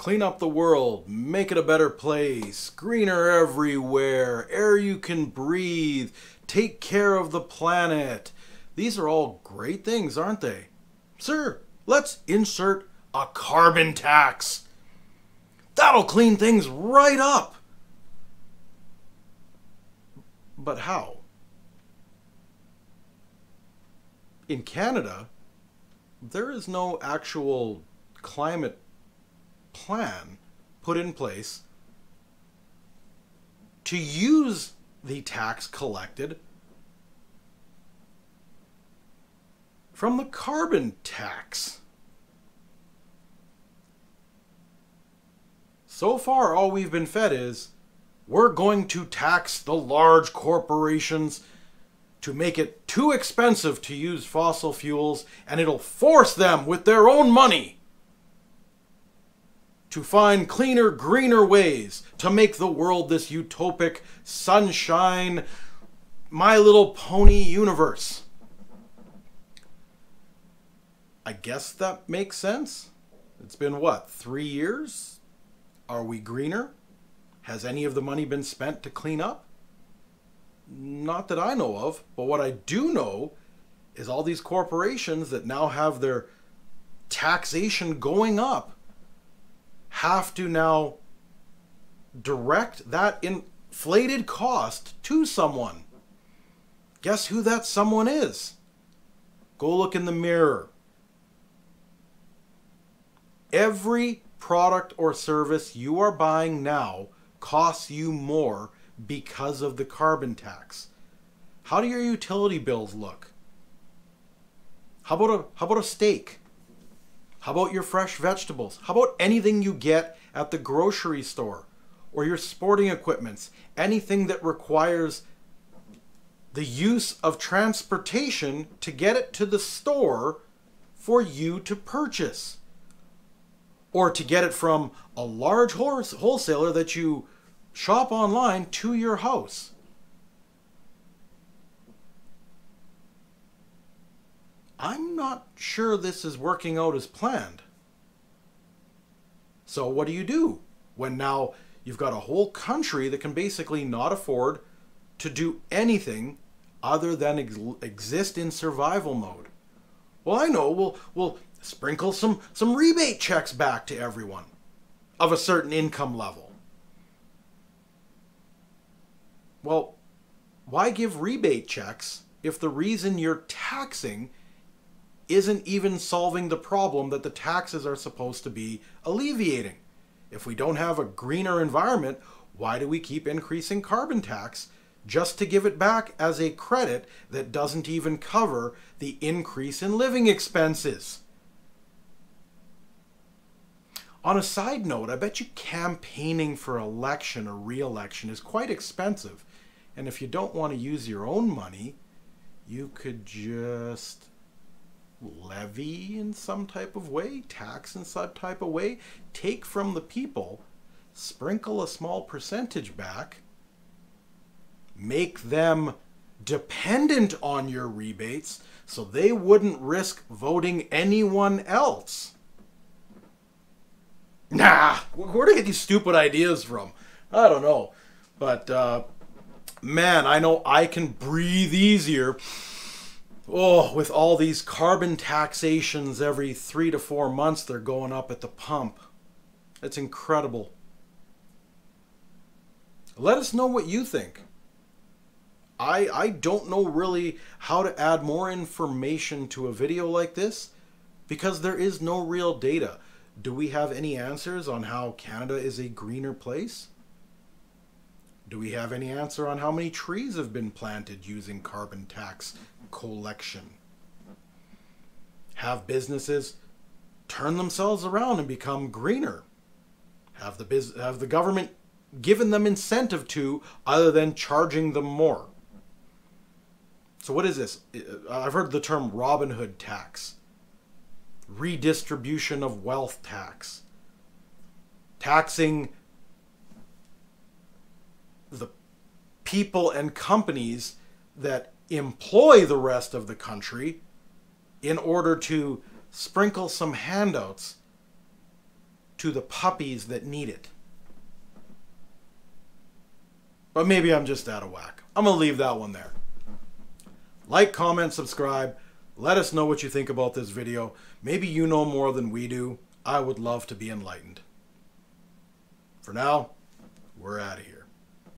Clean up the world, make it a better place, greener everywhere, air you can breathe, take care of the planet. These are all great things, aren't they? Sir, let's insert a carbon tax. That'll clean things right up. But how? In Canada, there is no actual climate plan put in place to use the tax collected from the carbon tax. So far, all we've been fed is, we're going to tax the large corporations to make it too expensive to use fossil fuels, and it'll force them with their own money to find cleaner, greener ways to make the world this utopic, sunshine, My Little Pony universe. I guess that makes sense. It's been, what, 3 years? Are we greener? Has any of the money been spent to clean up? Not that I know of, but what I do know is all these corporations that now have their taxation going up have to now direct that inflated cost to someone. Guess who that someone is? Go look in the mirror. Every product or service you are buying now costs you more because of the carbon tax. How do your utility bills look? How about a steak? How about your fresh vegetables? How about anything you get at the grocery store or your sporting equipments? Anything that requires the use of transportation to get it to the store for you to purchase, or to get it from a large wholesaler that you shop online to your house. I'm not sure this is working out as planned. So what do you do when now you've got a whole country that can basically not afford to do anything other than exist in survival mode? Well, I know, we'll sprinkle some rebate checks back to everyone of a certain income level. Well, why give rebate checks if the reason you're taxing isn't even solving the problem that the taxes are supposed to be alleviating? If we don't have a greener environment, why do we keep increasing carbon tax just to give it back as a credit that doesn't even cover the increase in living expenses? On a side note, I bet you campaigning for election or re-election is quite expensive. And if you don't want to use your own money, you could just levy in some type of way, tax in some type of way, take from the people, sprinkle a small percentage back, make them dependent on your rebates so they wouldn't risk voting anyone else. Nah, where do I get these stupid ideas from? I don't know. But, man, I know I can breathe easier. Oh, with all these carbon taxations every 3 to 4 months, they're going up at the pump. It's incredible. Let us know what you think. I don't know really how to add more information to a video like this because there is no real data. Do we have any answers on how Canada is a greener place? Do we have any answer on how many trees have been planted using carbon tax collection? Have businesses turned themselves around and become greener? Have the government given them incentive to other than charging them more? So what is this? I've heard the term Robin Hood tax, redistribution of wealth tax, taxing the people and companies that employ the rest of the country in order to sprinkle some handouts to the puppies that need it. But maybe I'm just out of whack. I'm going to leave that one there. Like, comment, subscribe. Let us know what you think about this video. Maybe you know more than we do. I would love to be enlightened. For now, we're out of here.